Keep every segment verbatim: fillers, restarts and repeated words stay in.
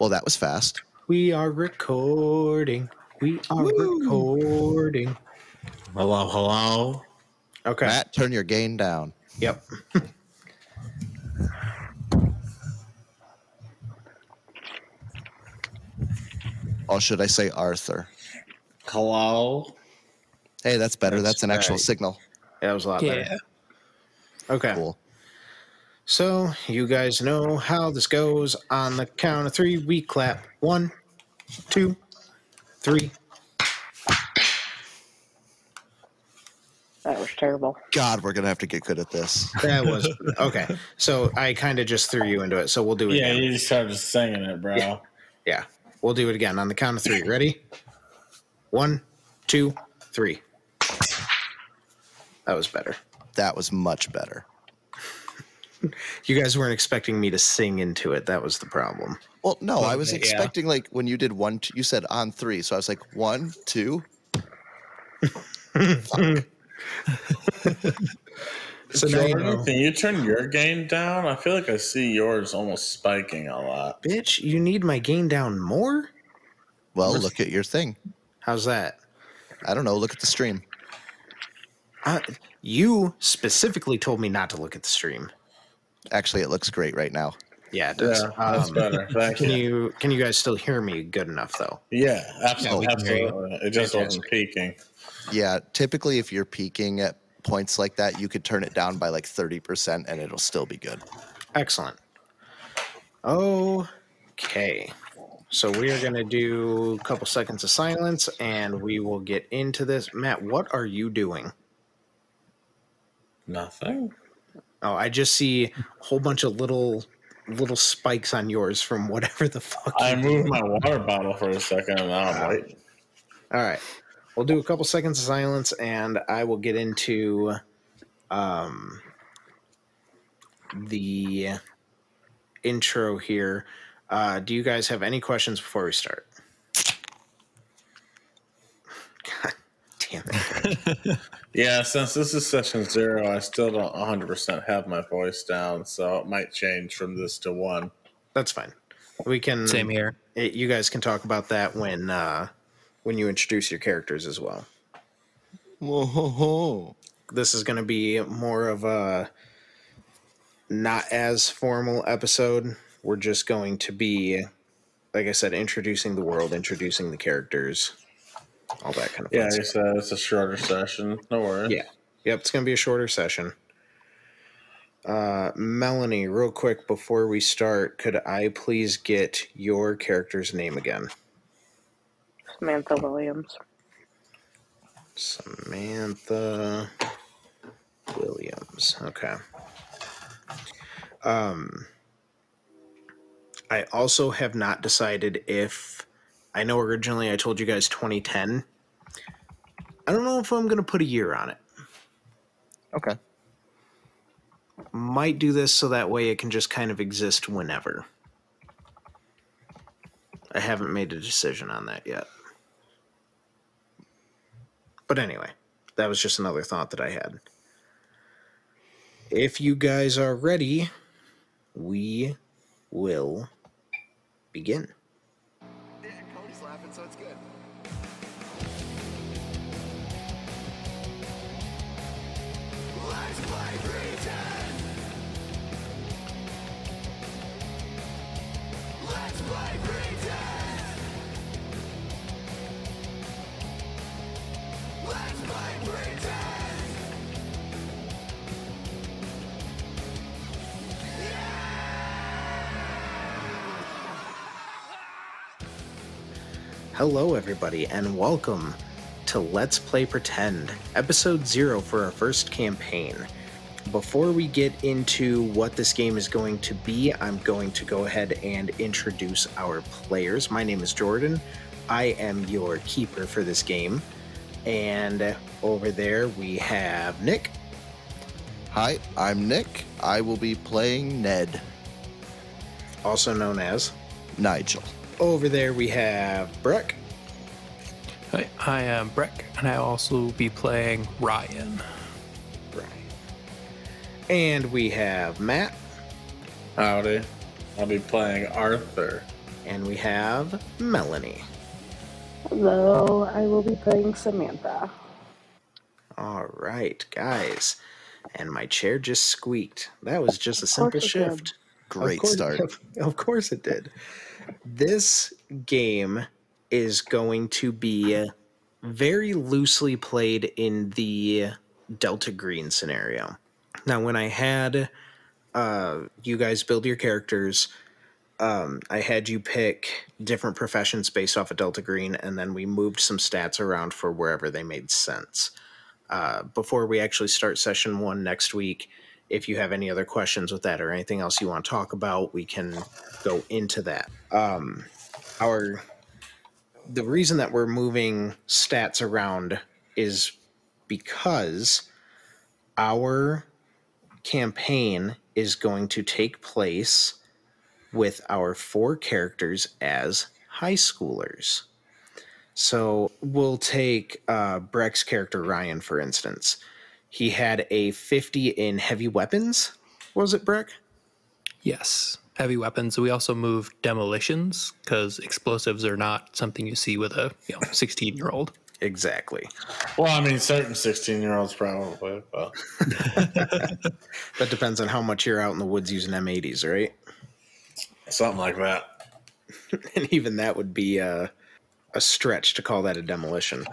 Well, that was fast. We are recording. We are Woo. recording. Hello, hello. Okay. Matt, turn your gain down. Yep. Or should I say Arthur? Hello. Hey, that's better. That's, that's an actual right. signal. Yeah, that was a lot yeah. better. Okay. Cool. So, you guys know how this goes. On the count of three, we clap. One, two, three. That was terrible. God, we're going to have to get good at this. That was... Okay. So, I kind of just threw you into it, so we'll do it yeah, again. Yeah, you just started singing it, bro. Yeah. yeah. We'll do it again. On the count of three. Ready? One, two, three. That was better. That was much better. You guys weren't expecting me to sing into it. That was the problem. Well, no, I was expecting, yeah. like, when you did one, two, you said on three. So I was like, one, two. So now you know. Can you turn your gain down? I feel like I see yours almost spiking a lot. Bitch, you need my gain down more? Well, Where's... look at your thing. How's that? I don't know. Look at the stream. Uh, you specifically told me not to look at the stream. Actually, it looks great right now. Yeah, it does. Yeah, um, that's better. Thank can you. you can you guys still hear me good enough though? Yeah, absolutely. Yeah, absolutely. It just Fantastic. wasn't peaking. Yeah, typically if you're peaking at points like that, you could turn it down by like thirty percent and it'll still be good. Excellent. Okay. So we are going to do a couple seconds of silence and we will get into this. Matt, what are you doing? Nothing. Oh, I just see a whole bunch of little little spikes on yours from whatever the fuck. I moved my water bottle for a second and now I'm waiting. All right. We'll do a couple seconds of silence and I will get into um, the intro here. Uh, do you guys have any questions before we start? God damn it. Yeah, since this is session zero, I still don't one hundred percent have my voice down, so it might change from this to one. That's fine. We can Same here. It, you guys can talk about that when uh, when you introduce your characters as well. Whoa, ho, ho. This is going to be more of a not as formal episode. We're just going to be, like I said, introducing the world, introducing the characters. All that kind of yeah, it's a, it's a shorter session. No worries. Yeah, yep, it's gonna be a shorter session. Uh, Melanie, real quick before we start, could I please get your character's name again? Samantha Williams. Samantha Williams. Okay. Um, I also have not decided if. I know originally I told you guys twenty ten. I don't know if I'm going to put a year on it. Okay. Might do this so that way it can just kind of exist whenever. I haven't made a decision on that yet. But anyway, that was just another thought that I had. If you guys are ready, we will begin. So it's good. Let's play pretend. Let's play pretend. Let's play pretend. Yeah. Hello, everybody, and welcome to Let's Play Pretend, Episode zero for our first campaign. Before we get into what this game is going to be, I'm going to go ahead and introduce our players. My name is Jordan. I am your keeper for this game. And over there we have Nick. Hi, I'm Nick. I will be playing Ned. Also known as? Nigel. Over there we have Breck. Hi, I am Breck, and I also will be playing Ryan. Ryan. And we have Matt. Howdy. I'll be playing Arthur. And we have Melanie. Hello, I will be playing Samantha. Alright, guys. And my chair just squeaked. That was just a simple shift. Great start. Of course it did. This game is going to be very loosely played in the Delta Green scenario. Now, when I had uh, you guys build your characters, um, I had you pick different professions based off of Delta Green, and then we moved some stats around for wherever they made sense. Uh, before we actually start session one next week, if you have any other questions with that or anything else you want to talk about, we can go into that. Um, our the reason that we're moving stats around is because our campaign is going to take place with our four characters as high schoolers. So we'll take uh, Breck's character, Ryan, for instance. He had a fifty in heavy weapons. Was it, Breck? Yes, heavy weapons. We also moved demolitions because explosives are not something you see with a you know, sixteen-year-old. Exactly. Well, I mean, certain sixteen-year-olds probably. But. That depends on how much you're out in the woods using M eighties, right? Something like that. And even that would be a, a stretch to call that a demolition.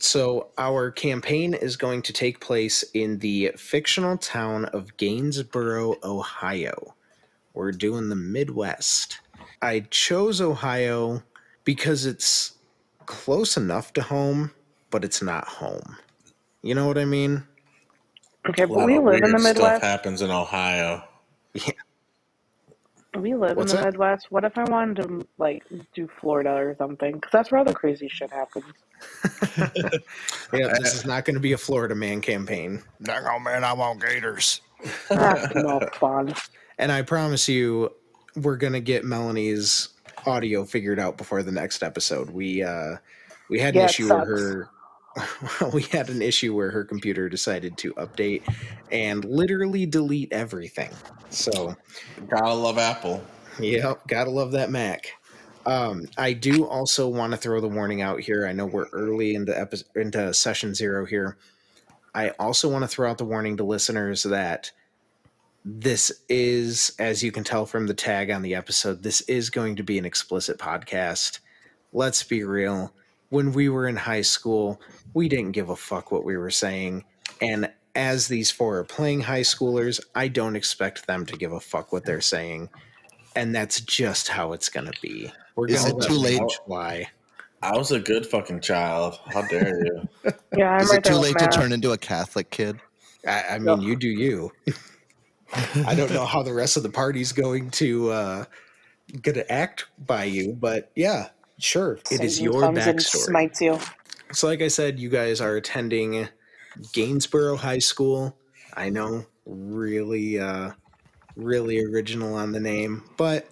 So our campaign is going to take place in the fictional town of Gainsborough, Ohio. We're doing the Midwest. I chose Ohio because it's close enough to home, but it's not home. You know what I mean? Okay, but we live in the Midwest. Stuff happens in Ohio. Yeah. We live What's in the that? Midwest. What if I wanted to, like, do Florida or something? Because that's where all the crazy shit happens. Yeah, this is not going to be a Florida man campaign. Dang on, man, I want gators. That's not fun. And I promise you, we're going to get Melanie's audio figured out before the next episode. We uh, we had an yeah, issue where her we had an issue where her computer decided to update and literally delete everything. So gotta love Apple. Yep, gotta love that Mac. Um, I do also want to throw the warning out here. I know we're early into epi into session zero here. I also want to throw out the warning to listeners that this is, as you can tell from the tag on the episode, this is going to be an explicit podcast. Let's be real. When we were in high school, we didn't give a fuck what we were saying. And as these four are playing high schoolers, I don't expect them to give a fuck what they're saying. And that's just how it's going to be. We're is it too late? Why? I was a good fucking child. How dare you? Yeah, I'm is right it too late to turn into a Catholic kid? I, I mean, no. You do you. I don't know how the rest of the party's going to uh, gonna act by you, but yeah, sure. It is your backstory. You. So like I said, you guys are attending Gainsborough High School. I know, really, uh, really original on the name, but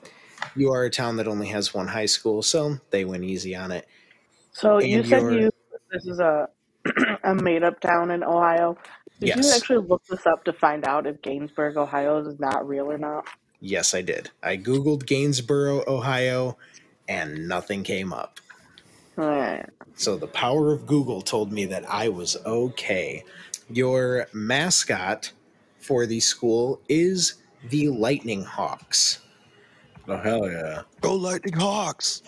you are a town that only has one high school, so they went easy on it. So and you said you this is a, a made-up town in Ohio. Did yes. you actually look this up to find out if Gainsborough, Ohio is not real or not? Yes, I did. I Googled Gainsborough, Ohio, and nothing came up. All right. So the power of Google told me that I was okay. Your mascot for the school is the Lightning Hawks. Oh, hell yeah. Go Lightning Hawks!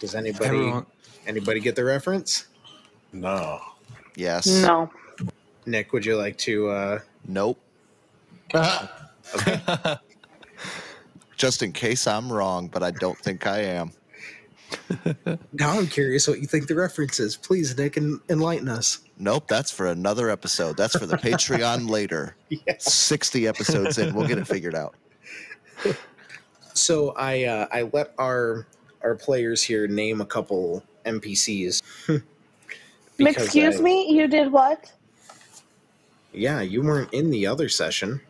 Does anybody, Everyone. anybody get the reference? No. Yes. No. Nick, would you like to? Uh... Nope. Okay. Just in case I'm wrong, but I don't think I am. Now I'm curious what you think the reference is. Please, Nick, en enlighten us. Nope, that's for another episode. That's for the Patreon later. Yes. sixty episodes in, we'll get it figured out. So I uh, I let our our players here name a couple N P Cs. Excuse I... me, you did what? Yeah, you weren't in the other session.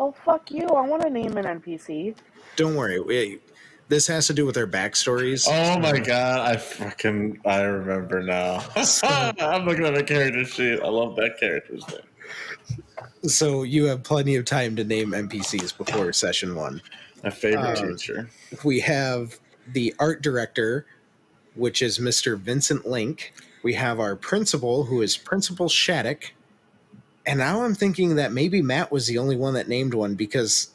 Oh, fuck you. I want to name an N P C. Don't worry. We, this has to do with our backstories. Oh, my God. I fucking... I remember now. I'm looking at my character sheet. I love that character's name. So you have plenty of time to name N P Cs before session one. A favorite um, teacher. We have the art director, which is Mister Vincent Link. We have our principal, who is Principal Shattuck. And now I'm thinking that maybe Matt was the only one that named one, because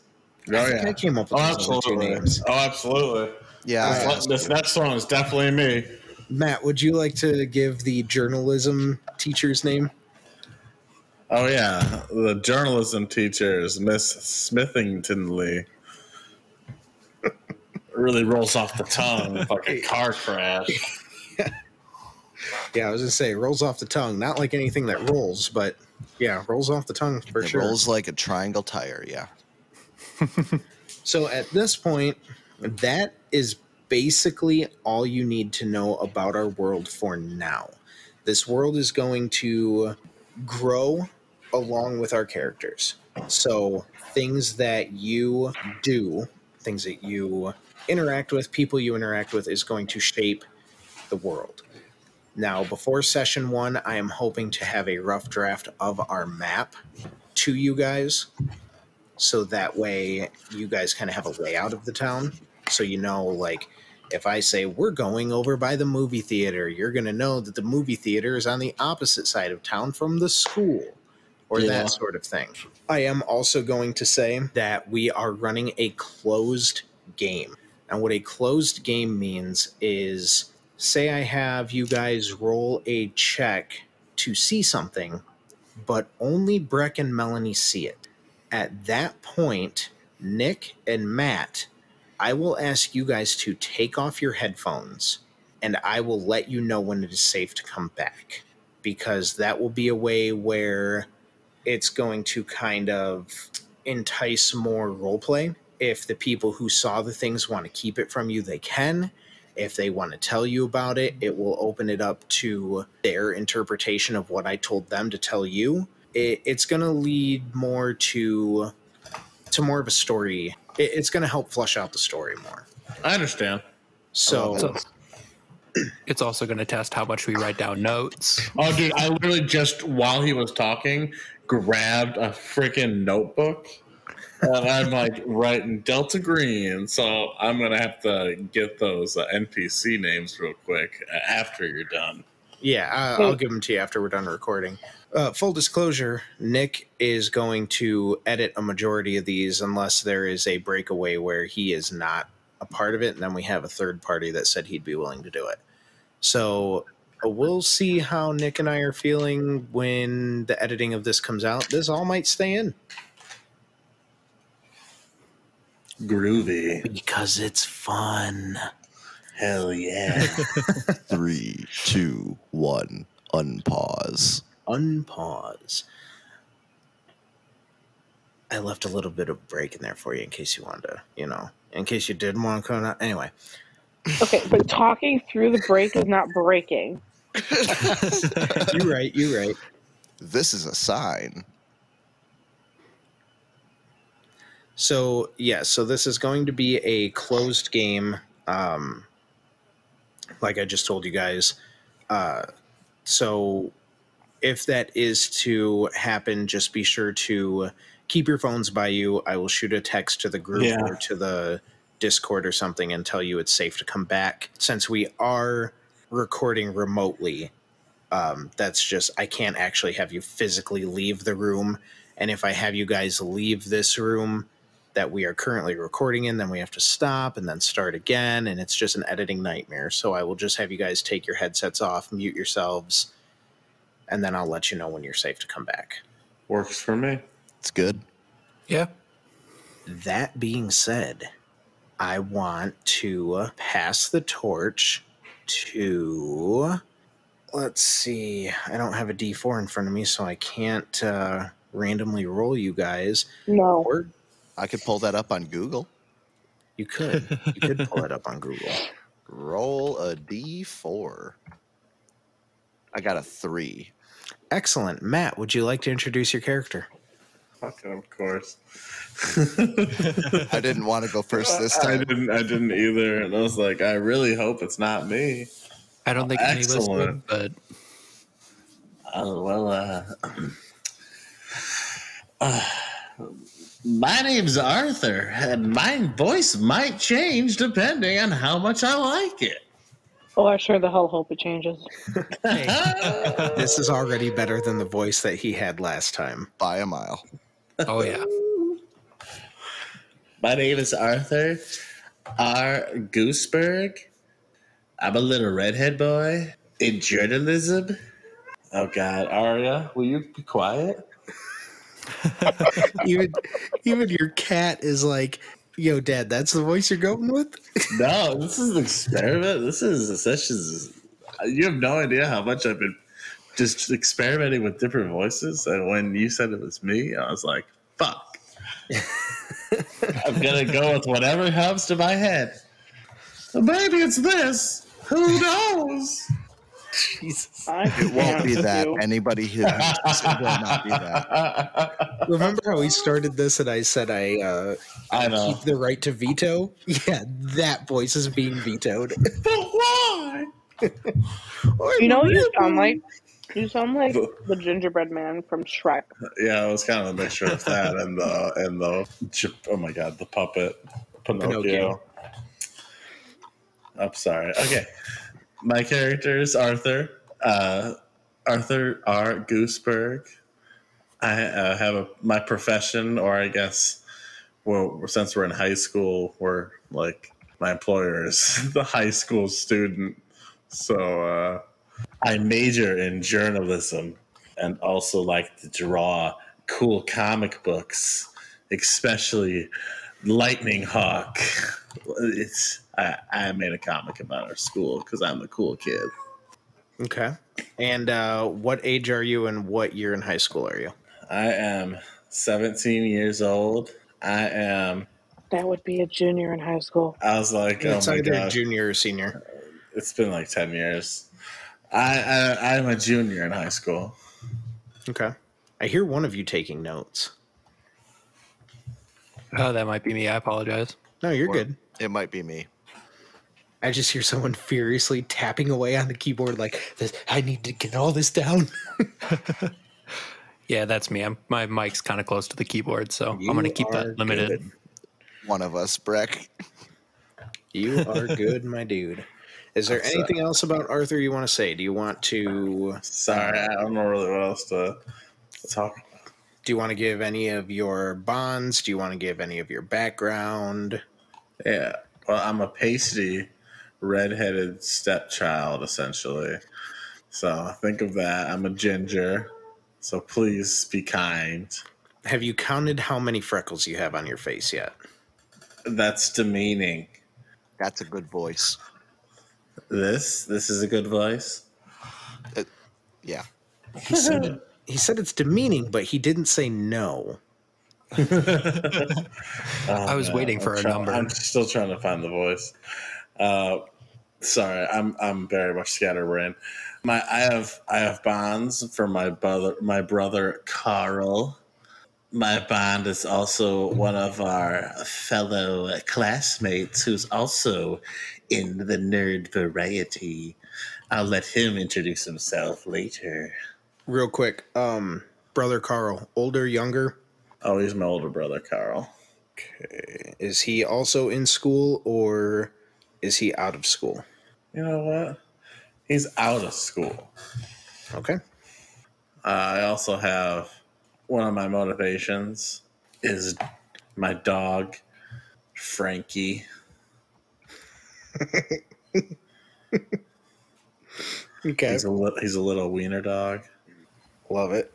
oh, I think yeah. I came up with oh, those two names. Oh, absolutely. Yeah. This, uh, this next one is definitely me. Matt, would you like to give the journalism teacher's name? Oh, yeah. The journalism teacher is Miss Smithington Lee. Really rolls off the tongue. Fucking car crash. Yeah. Yeah, I was going to say, rolls off the tongue. Not like anything that rolls, but yeah, rolls off the tongue for it sure. Rolls like a triangle tire, yeah. So at this point, that is basically all you need to know about our world for now. This world is going to grow along with our characters. So things that you do, things that you interact with, people you interact with, is going to shape the world. Now, before session one, I am hoping to have a rough draft of our map to you guys. So that way you guys kind of have a layout of the town. So you know, like, if I say we're going over by the movie theater, you're going to know that the movie theater is on the opposite side of town from the school, or yeah. that sort of thing. I am also going to say that we are running a closed game. And what a closed game means is... Say I have you guys roll a check to see something, but only Breck and Melanie see it. At that point, Nick and Matt, I will ask you guys to take off your headphones, and I will let you know when it is safe to come back, because that will be a way where it's going to kind of entice more roleplay. If the people who saw the things want to keep it from you, they can. If they want to tell you about it, it will open it up to their interpretation of what I told them to tell you. It, it's going to lead more to to more of a story. It, it's going to help flesh out the story more. I understand. So, so it's also going to test how much we write down notes. Oh, dude, I literally just, while he was talking, grabbed a freaking notebook. And I'm like writing Delta Green, so I'm gonna have to get those uh, N P C names real quick after you're done. Yeah, uh, I'll give them to you after we're done recording. Uh, full disclosure: Nick is going to edit a majority of these, unless there is a breakaway where he is not a part of it, and then we have a third party that said he'd be willing to do it. So uh, we'll see how Nick and I are feeling when the editing of this comes out. This all might stay in. Groovy, because it's fun. Hell yeah. three, two, one, unpause. Unpause. I left a little bit of break in there for you in case you wanted to, you know, in case you didn't want to come out. Anyway. Okay, but talking through the break is not breaking. You're right, you're right. This is a sign. So, yeah, so this is going to be a closed game, um, like I just told you guys. Uh, so if that is to happen, just be sure to keep your phones by you. I will shoot a text to the group yeah. or to the Discord or something and tell you it's safe to come back. Since we are recording remotely, um, that's just, I can't actually have you physically leave the room. And if I have you guys leave this room that we are currently recording in, then we have to stop and then start again, and it's just an editing nightmare. So I will just have you guys take your headsets off, mute yourselves, and then I'll let you know when you're safe to come back. Works for me. It's good. Yeah. That being said, I want to pass the torch to... Let's see. I don't have a D four in front of me, so I can't uh, randomly roll you guys. No. Or I could pull that up on Google. You could. You could pull it up on Google. Roll a D four. I got a three. Excellent. Matt, would you like to introduce your character? Fucking, of course. I didn't want to go first this time. I didn't, I didn't either. And I was like, I really hope it's not me. I don't think any of us would, but... Oh, well, uh... Uh, my name's Arthur, and my voice might change depending on how much I like it. Oh, I sure the hell hope it changes. This is already better than the voice that he had last time. By a mile. Oh, yeah. My name is Arthur R. Gooseberg. I'm a little redhead boy in journalism. Oh, God. Aria, will you be quiet? even, even your cat is like... Yo, Dad, that's the voice you're going with? No, this is an experiment. This is a session. You have no idea how much I've been just experimenting with different voices. And when you said it was me, I was like, fuck. I'm going to go with whatever comes to my head. Maybe it's this. Who knows? Jesus. It won't be that. You. Anybody who knows it will not be that. Remember how we started this and I said I, uh, I know. Keep the right to veto? Yeah, that voice is being vetoed. But why? You know what you sound like? You sound like the gingerbread man from Shrek. Yeah, it was kind of a mixture of that and the, and the oh my god, the puppet Pinocchio. Pinocchio. I'm sorry. Okay. My character is Arthur, uh, Arthur R. Gooseberg. I uh, have a, my profession, or I guess, well, since we're in high school, we're like, my employer is the high school student. So uh, I major in journalism and also like to draw cool comic books, especially Lightning Hawk. It's... I, I made a comic about our school because I'm a cool kid. Okay. And uh, what age are you and what year in high school are you? I am seventeen years old. I am... That would be a junior in high school. I was like, oh my God. It's either junior or senior. It's been like ten years. I, I, I'm a junior in high school. Okay. I hear one of you taking notes. Oh, that might be me. I apologize. No, you're or, good. It might be me. I just hear someone furiously tapping away on the keyboard like, I need to get all this down. Yeah, that's me. I'm, my mic's kind of close to the keyboard, so you I'm going to keep that limited. Good. One of us, Breck. You are good, my dude. Is there I'm anything sorry. else about Arthur you want to say? Do you want to... Sorry, I don't know really what else to talk about. Do you want to give any of your bonds? Do you want to give any of your background? Yeah, well, I'm a pasty... redheaded stepchild, essentially. So think of that. I'm a ginger, so please be kind. Have you counted how many freckles you have on your face yet? That's demeaning. That's a good voice. This? This is a good voice? Uh, yeah. He said, it, he said it's demeaning, but he didn't say no. oh, I was man. waiting for I'm a trying, number. I'm still trying to find the voice. Uh, sorry, I'm I'm very much scatterbrained. My I have I have bonds for my brother my brother Carl. My bond is also one of our fellow classmates who's also in the nerd variety. I'll let him introduce himself later. Real quick, um, brother Carl, older, younger? Oh, he's my older brother Carl. Okay, is he also in school or? Is he out of school? You know what? He's out of school. Okay. Uh, I also have one of my motivations is my dog, Frankie. Okay. He's a, li he's a little wiener dog. Love it.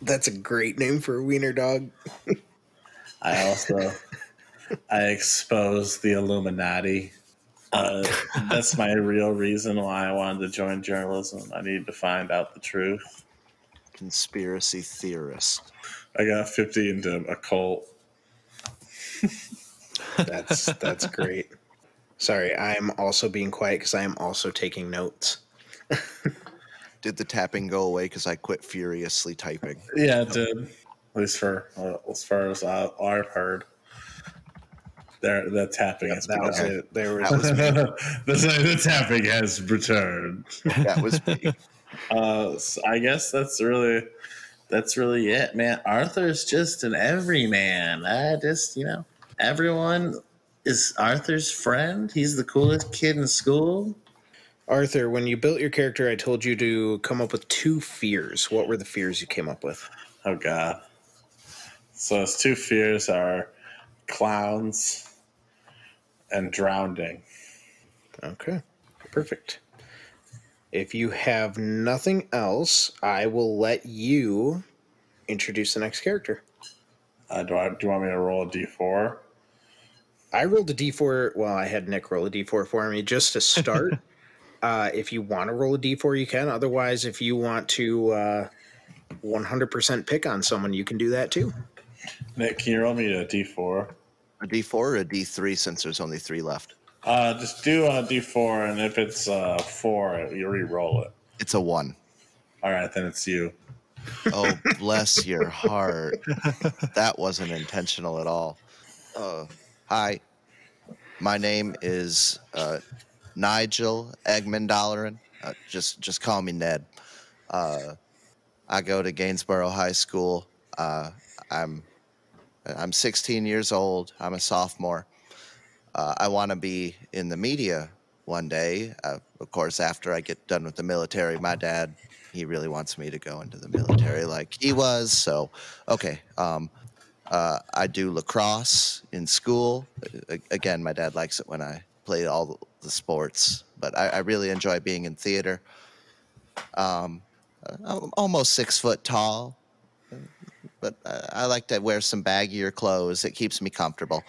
That's a great name for a wiener dog. I also... I exposed the Illuminati. Uh, that's my real reason why I wanted to join journalism. I need to find out the truth. Conspiracy theorist. I got fifty into a cult. That's that's great. Sorry, I'm also being quiet because I am also taking notes. Did the tapping go away because I quit furiously typing? Yeah, it did. At least for uh, as far as I, I've heard. They're, the tapping yep, has that was it. They were that was the, the tapping has returned. That was me. Uh, so I guess that's really that's really it, man. Arthur's just an everyman. I just, you know, everyone is Arthur's friend. He's the coolest kid in school. Arthur, when you built your character, I told you to come up with two fears. What were the fears you came up with? Oh, God. So his two fears are clowns and drowning. Okay, perfect. If you have nothing else, I will let you introduce the next character. Uh, do, I, do you want me to roll a d four? I rolled a d four. Well, I had Nick roll a d four for me just to start. Uh, if you want to roll a d four, you can. Otherwise, if you want to uh, one hundred percent pick on someone, you can do that too. Nick, can you roll me a d four? A d four or a d three since there's only three left? Uh, just do a d four, and if it's uh, four, you re-roll it. It's a one. All right, then it's you. Oh, bless your heart. That wasn't intentional at all. Uh, hi. My name is uh, Nigel Eggman-Dollarin. Uh, just, just call me Ned. Uh, I go to Gainsborough High School. Uh, I'm, I'm sixteen years old. I'm a sophomore. Uh, I want to be in the media one day. Uh, of course, after I get done with the military, my dad, he really wants me to go into the military like he was. So, okay. Um, uh, I do lacrosse in school. I, again, my dad likes it when I play all the sports. But I, I really enjoy being in theater. Um, I'm almost six foot tall. But I, I like to wear some baggier clothes. It keeps me comfortable.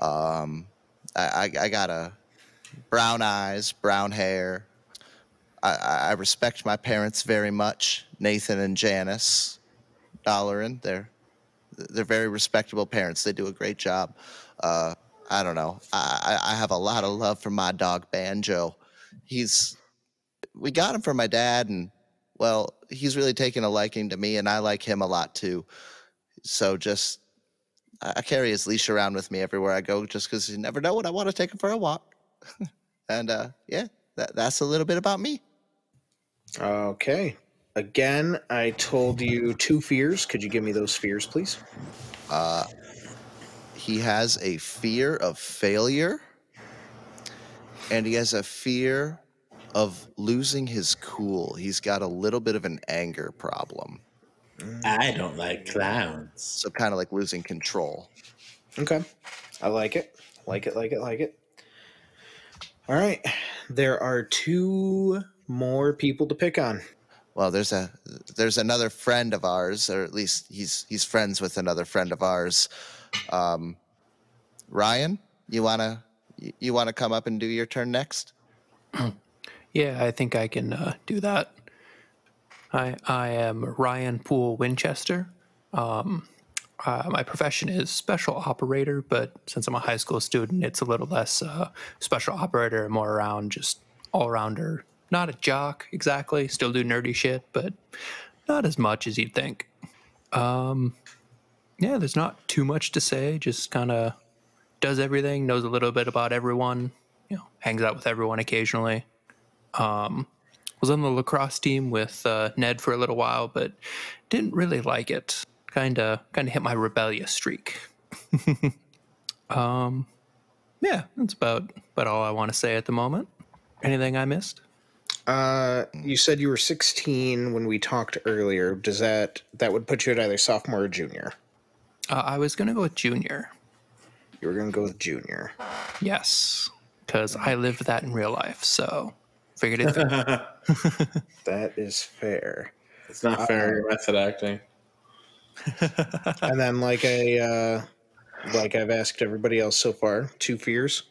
Um... I, I got a brown eyes, brown hair. I, I respect my parents very much, Nathan and Janice Dollarin. They're they're very respectable parents. They do a great job. Uh, I don't know. I, I have a lot of love for my dog Banjo. He's we got him from my dad, and well, he's really taken a liking to me, and I like him a lot too. So just. I carry his leash around with me everywhere I go just because you never know when I want to take him for a walk. And, uh, yeah, that, that's a little bit about me. Okay. Again, I told you two fears. Could you give me those fears, please? Uh, he has a fear of failure, and he has a fear of losing his cool. He's got a little bit of an anger problem. I don't like clowns. So kind of like losing control. Okay. I like it. Like it, like it, like it. All right. There are two more people to pick on. Well, there's a there's another friend of ours, or at least he's he's friends with another friend of ours. Um, Ryan, you wanna you wanna come up and do your turn next? Yeah, I think I can uh, do that. Hi, I am Ryan Poole Winchester. Um, uh, my profession is special operator, but since I'm a high school student, it's a little less uh, special operator and more around just all-rounder. Not a jock, exactly. Still do nerdy shit, but not as much as you'd think. Um, yeah, there's not too much to say. Just kind of does everything, knows a little bit about everyone, you know, hangs out with everyone occasionally. Um... was on the lacrosse team with uh, Ned for a little while, but didn't really like it. Kind of kind of hit my rebellious streak. um, yeah, that's about, about all I want to say at the moment. Anything I missed? Uh, you said you were sixteen when we talked earlier. Does that, that would put you at either sophomore or junior? Uh, I was going to go with junior. You were going to go with junior. Yes, because I lived that in real life, so... Figured it out. That is fair. It's not uh, fair. Your method acting. And then, like I, uh, like I've asked everybody else so far, two fears.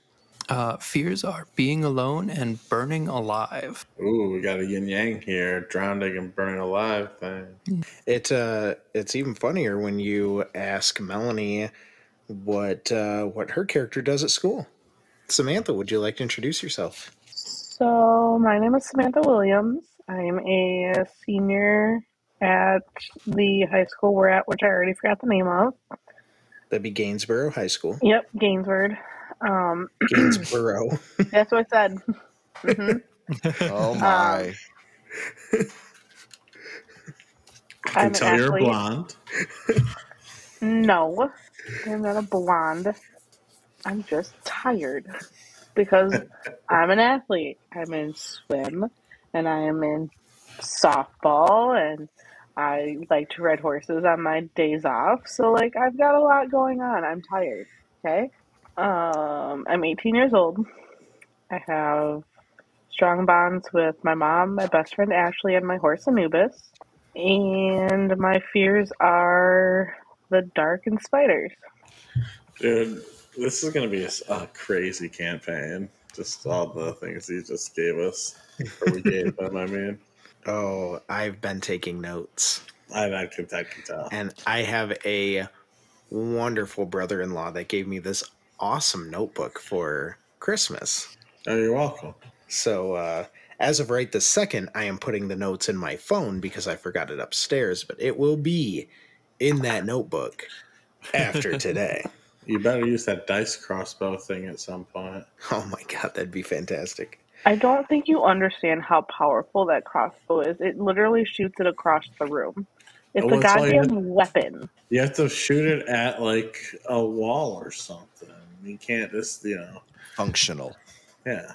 Uh, fears are being alone and burning alive. Ooh, we got a yin yang here: drowning and burning alive thing. It uh, it's even funnier when you ask Melanie what uh, what her character does at school. Samantha, would you like to introduce yourself? So my name is Samantha Williams. I'm a senior at the high school we're at, which I already forgot the name of. That'd be Gainsborough High School. Yep, Gainsborough. Um, Gainsborough. That's what I said. Mm-hmm. Oh my. Um, I can I'm tell Ashley. You're a blonde. No, I'm not a blonde. I'm just tired because I'm an athlete. I'm in swim and I am in softball and I like to ride horses on my days off. So, like, I've got a lot going on. I'm tired, okay? Um, I'm eighteen years old. I have strong bonds with my mom, my best friend Ashley, and my horse Anubis. And my fears are the dark and spiders. Dude, this is going to be a, a crazy campaign. Just all the things you just gave us. Or we gave them, I mean. Oh, I've been taking notes. I, I, can, I can tell. And I have a wonderful brother-in-law that gave me this awesome notebook for Christmas. Oh, you're welcome. So uh, as of right this second, I am putting the notes in my phone because I forgot it upstairs. But it will be in that notebook after today. You better use that dice crossbow thing at some point. Oh, my God. That'd be fantastic. I don't think you understand how powerful that crossbow is. It literally shoots it across the room. It's well, a goddamn it's like, weapon. You have to shoot it at, like, a wall or something. You can't just, you know. Functional. Yeah.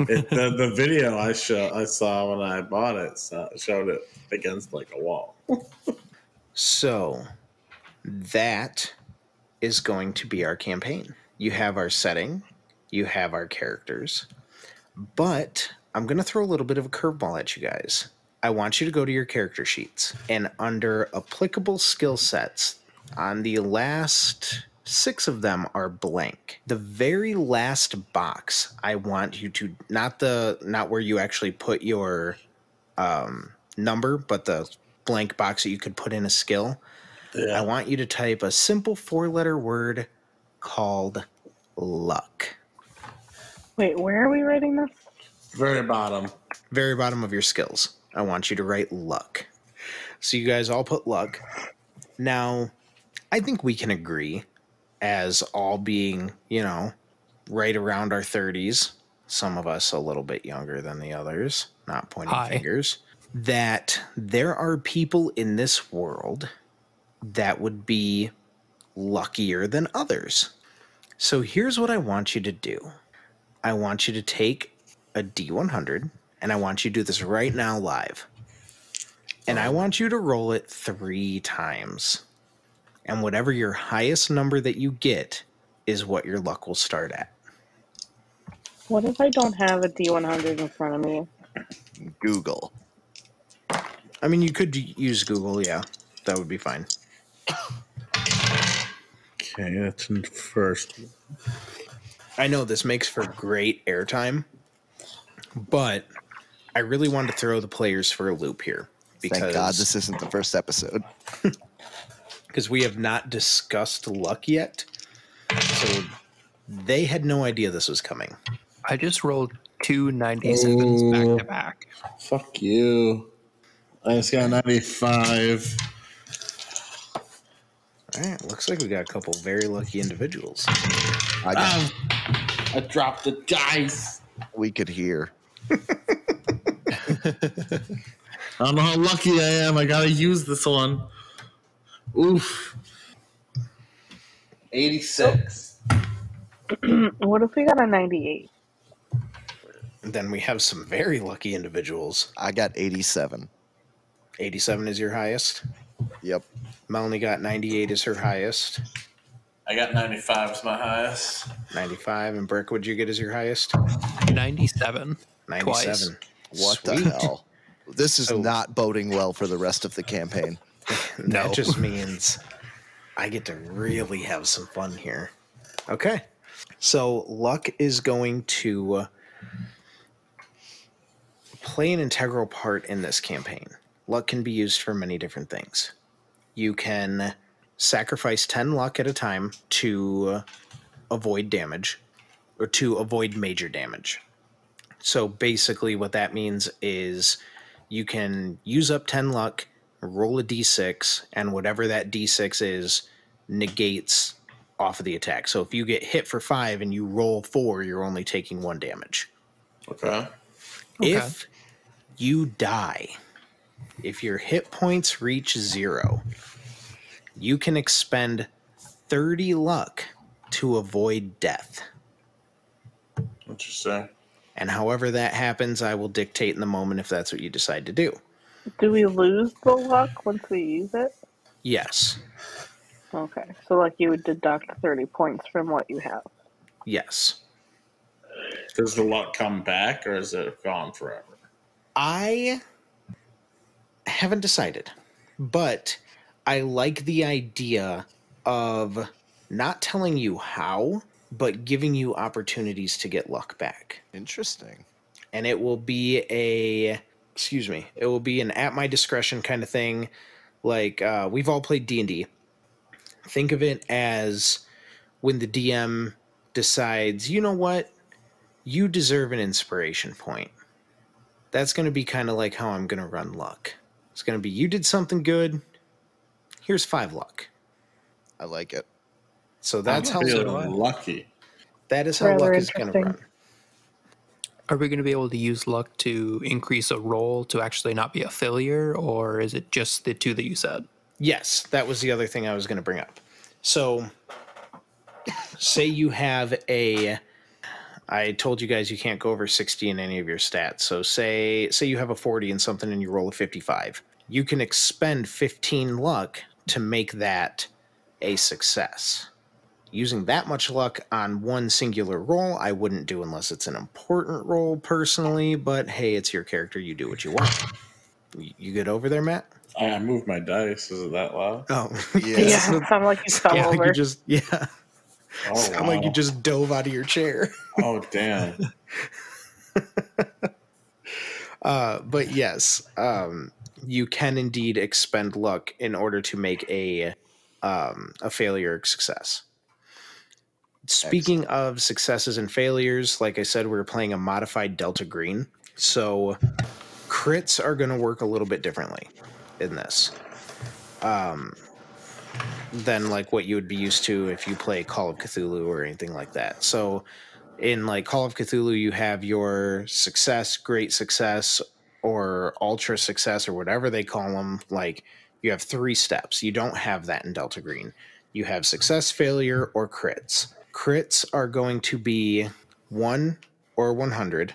It, the, the video I show, I saw when I bought it so showed it against, like, a wall. So, that is going to be our campaign. You have our setting. You have our characters. But I'm going to throw a little bit of a curveball at you guys. I want you to go to your character sheets. And under applicable skill sets, on the last six of them are blank. The very last box, I want you to, not the not where you actually put your um, number, but the blank box that you could put in a skill. Yeah. I want you to type a simple four-letter word called luck. Wait, where are we writing this? Very bottom. Very bottom of your skills. I want you to write luck. So you guys all put luck. Now, I think we can agree as all being, you know, right around our thirties, some of us a little bit younger than the others, not pointing Hi. fingers, that there are people in this world that would be luckier than others. So here's what I want you to do. I want you to take a D one hundred, and I want you to do this right now live. And I want you to roll it three times. And whatever your highest number that you get is what your luck will start at. What if I don't have a D one hundred in front of me? Google. I mean, you could use Google, yeah. That would be fine. Okay, that's in first. I know this makes for great airtime, but I really wanted to throw the players for a loop here. Because, thank God this isn't the first episode. Because we have not discussed luck yet. So they had no idea this was coming. I just rolled two ninety-sevens oh, back to back. Fuck you. I just got ninety-five. All right, looks like we got a couple very lucky individuals. I, um, I dropped the dice. We could hear. I don't know how lucky I am. I gotta use this one. Oof. eighty-six. What if we got a ninety-eight? Then we have some very lucky individuals. I got eighty-seven. eighty-seven is your highest? Yep. Melanie got ninety-eight as her highest. I got ninety-five as my highest. ninety-five. And Brick, what'd you get as your highest? ninety-seven. ninety-seven. Twice. What Sweet. the hell? This is oh. not boding well for the rest of the campaign. That no. just means I get to really have some fun here. Okay. So luck is going to play an integral part in this campaign. Luck can be used for many different things. You can sacrifice ten luck at a time to avoid damage or to avoid major damage. So basically what that means is you can use up ten luck, roll a D six, and whatever that D six is negates off of the attack. So if you get hit for five and you roll four, you're only taking one damage. Okay. If okay. you die, If your hit points reach zero, you can expend thirty luck to avoid death. Interesting. And however that happens, I will dictate in the moment if that's what you decide to do. Do we lose the luck once we use it? Yes. Okay. So, like, you would deduct thirty points from what you have? Yes. Does the luck come back, or is it gone forever? I haven't decided, but I like the idea of not telling you how, but giving you opportunities to get luck back. Interesting. And it will be a, excuse me, it will be an at my discretion kind of thing. Like, uh, we've all played D and D. Think of it as when the D M decides, you know what, you deserve an inspiration point. That's going to be kind of like how I'm going to run luck. It's going to be, you did something good, here's five luck. I like it. So that's how lucky. That is how luck is going to run. Are we going to be able to use luck to increase a roll to actually not be a failure, or is it just the two that you said? Yes, that was the other thing I was going to bring up. So, say you have a... I told you guys you can't go over sixty in any of your stats. So say say you have a forty and something and you roll a fifty-five. You can expend fifteen luck to make that a success. Using that much luck on one singular roll, I wouldn't do unless it's an important roll personally, but hey, it's your character. You do what you want. You get over there, Matt? I moved my dice. Is it that loud? Oh, yeah. Yeah, sound like you fell over. Like you just, yeah. Oh, sound wow. Like you just dove out of your chair. Oh, damn. uh, but yes, um, you can indeed expend luck in order to make a, um, a failure success. Speaking Excellent. Of successes and failures, like I said, we're playing a modified Delta Green. So crits are going to work a little bit differently in this. Um... than like what you would be used to if you play Call of Cthulhu or anything like that. So in like Call of Cthulhu, you have your success, great success, or ultra success, or whatever they call them. Like, you have three steps. You don't have that in Delta Green. You have success, failure, or crits. Crits are going to be one or one hundred,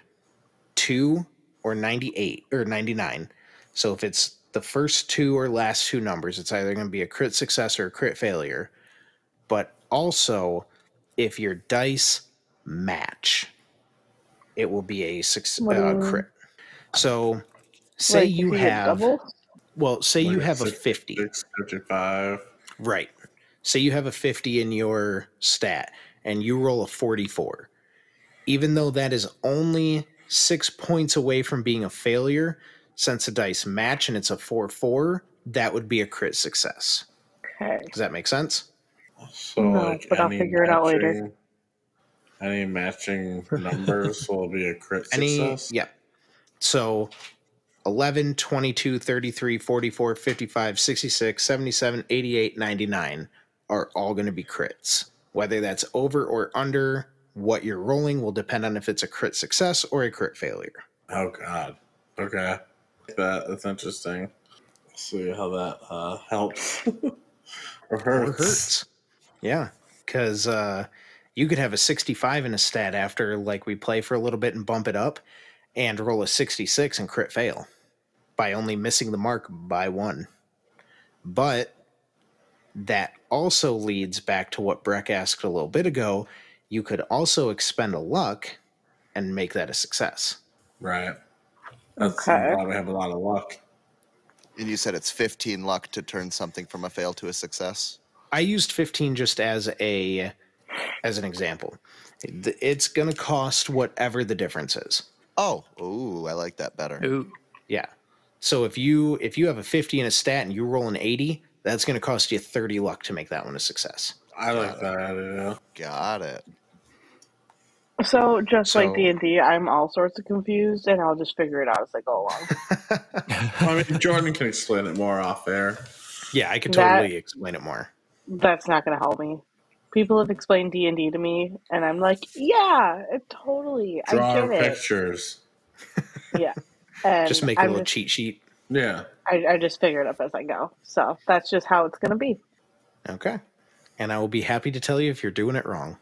two or ninety-eight or ninety-nine. So if it's the first two or last two numbers, it's either going to be a crit success or a crit failure. But also, if your dice match, it will be a success, uh, crit. So, say like, you have... Well, say like you have six, a fifty. six fifty-five. Right. Say you have a fifty in your stat, and you roll a forty-four. Even though that is only six points away from being a failure... Since a dice match and it's a four four, that would be a crit success. Okay. Does that make sense? So, no, like but I'll figure matching, it out later. Any matching numbers will be a crit any, success? Yeah. So eleven, twenty-two, thirty-three, forty-four, fifty-five, sixty-six, seventy-seven, eighty-eight, ninety-nine are all going to be crits. Whether that's over or under what you're rolling will depend on if it's a crit success or a crit failure. Oh, God. Okay. That that's interesting. Let's see how that uh helps or hurts. Or hurts. Yeah, because uh you could have a sixty-five in a stat after, like, we play for a little bit and bump it up and roll a sixty-six and crit fail by only missing the mark by one. But that also leads back to what Breck asked a little bit ago. You could also expend a luck and make that a success. Right. That's okay. Probably have a lot of luck. And you said it's fifteen luck to turn something from a fail to a success? I used fifteen just as a as an example. It's going to cost whatever the difference is. Oh, ooh, I like that better. Ooh. Yeah. So if you if you have a fifty in a stat and you roll an eighty, that's going to cost you thirty luck to make that one a success. I like that idea. Got it. So, just so, like D and D, I'm all sorts of confused, and I'll just figure it out as I go along. I mean, Jordan can explain it more off air. Yeah, I could totally that, explain it more. That's not going to help me. People have explained D and D to me, and I'm like, yeah, it totally. Draw I get it. Pictures. Yeah. And just make a I'm little just, cheat sheet. Yeah. I, I just figure it up as I go. So that's just how it's going to be. Okay. And I will be happy to tell you if you're doing it wrong.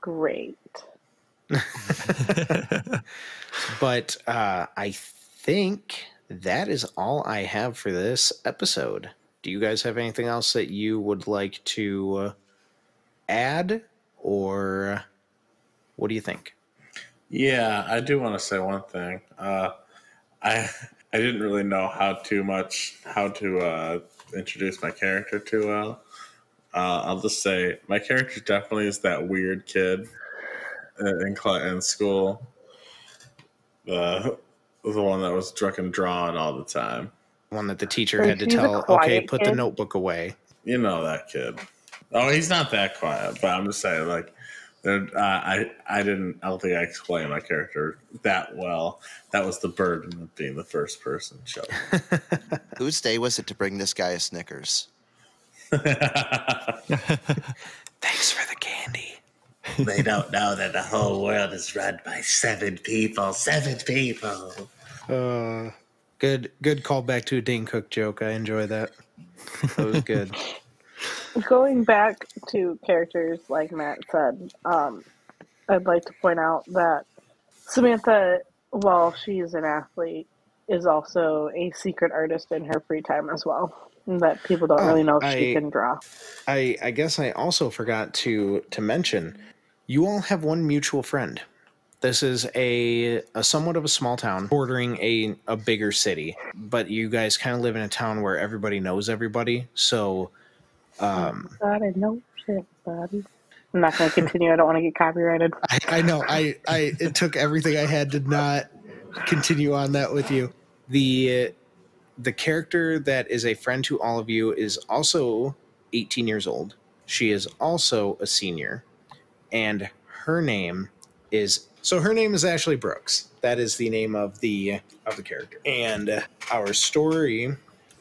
Great. But uh, I think that is all I have for this episode. Do you guys have anything else that you would like to add? Or what do you think? Yeah, I do want to say one thing. Uh, I I didn't really know how too much how to uh, introduce my character too well. Uh, I'll just say my character definitely is that weird kid in in school, the the one that was drunk and drawing all the time, one that the teacher so had to tell, okay, put kid. the notebook away. You know that kid. Oh, he's not that quiet, but I'm just saying, like, uh, I I didn't, I don't think I explained my character that well. That was the burden of being the first person show. Whose day was it to bring this guy a Snickers? Thanks for the candy. They don't know that the whole world is run by seven people. Seven people. Uh, good, good callback to a Dane Cook joke. I enjoy that. That was good. Going back to characters, like Matt said, um, I'd like to point out that Samantha, while she is an athlete, is also a secret artist in her free time as well. That people don't oh, really know if I, she can draw. I, I guess I also forgot to, to mention, you all have one mutual friend. This is a, a somewhat of a small town bordering a, a bigger city, but you guys kind of live in a town where everybody knows everybody, so... Um, oh God, I know shit, buddy. I'm not going to continue. I don't want to get copyrighted. I, I know. I, I it took everything I had to not continue on that with you. The the character that is a friend to all of you is also eighteen years old. She is also a senior, and her name is so. Her name is Ashley Brooks. That is the name of the of the character. And our story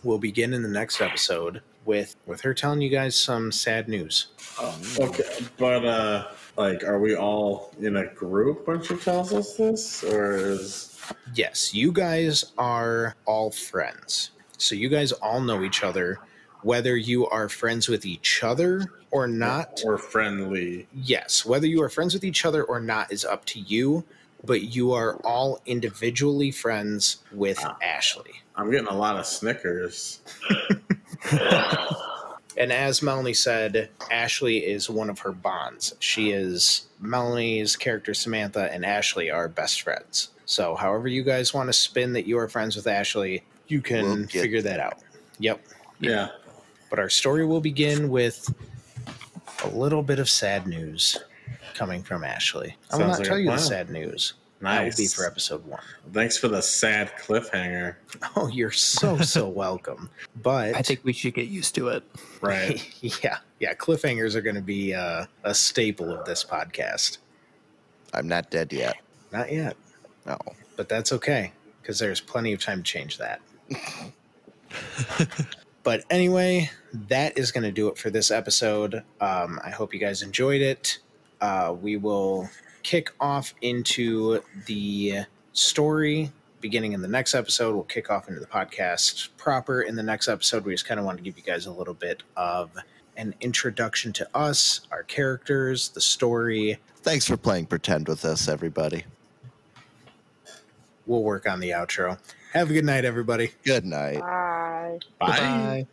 will begin in the next episode. With with her telling you guys some sad news. Oh, okay, but uh, like, are we all in a group when she tells us this, or is? Yes, you guys are all friends. So you guys all know each other, whether you are friends with each other or not. Or friendly. Yes, whether you are friends with each other or not is up to you. But you are all individually friends with uh, Ashley. I'm getting a lot of Snickers. And as Melanie said, Ashley is one of her bonds. She is Melanie's character, Samantha, and Ashley are best friends. So however you guys want to spin that you are friends with Ashley, you can we'll figure that out. Yep. Yeah. But our story will begin with a little bit of sad news coming from Ashley. I will not like tell you plan. the sad news. Nice. That will be for episode one. Thanks for the sad cliffhanger. Oh, you're so, so welcome. But I think we should get used to it. Right. yeah. Yeah. Cliffhangers are going to be uh, a staple of this podcast. I'm not dead yet. Not yet. No. But that's okay, because there's plenty of time to change that. But anyway, that is going to do it for this episode. Um, I hope you guys enjoyed it. Uh, we will kick off into the story beginning in the next episode. We'll kick off into the podcast proper in the next episode. We just kind of want to give you guys a little bit of an introduction to us, our characters, the story. Thanks for playing Pretend with us, everybody. We'll work on the outro. Have a good night, everybody. Good night. Bye. Bye. Bye.